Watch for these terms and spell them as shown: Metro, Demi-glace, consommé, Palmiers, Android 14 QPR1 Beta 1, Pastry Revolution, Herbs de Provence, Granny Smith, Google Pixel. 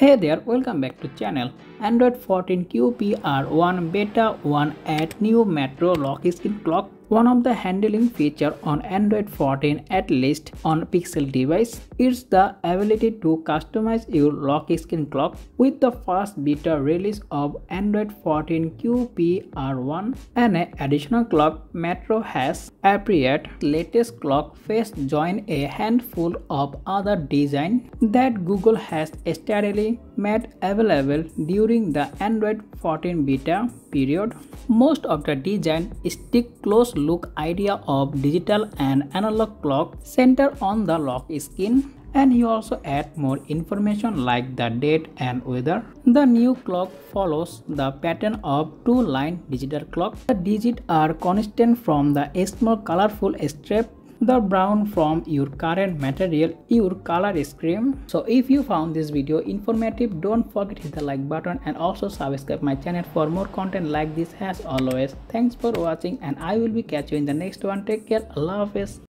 Hey there, welcome back to channel. Android 14 QPR1 Beta 1 at new Metro lock is in clock. One of the handling feature on Android 14, at least on Pixel device, is the ability to customize your lock skin clock. With the first beta release of Android 14 QPR1, an additional clock, Metro has appeared. Latest clock face join a handful of other designs that Google has steadily made available during the Android 14 beta period. Most of the design stick close look idea of digital and analog clock center on the lock skin, and he also add more information like the date and weather. The new clock follows the pattern of two-line digital clock. The digits are constant from the small colorful strip, the brown from your current material, your color scheme. So if you found this video informative, don't forget to hit the like button and also subscribe my channel for more content like this. As always, thanks for watching and I will catch you in the next one. Take care. Allah Hafiz.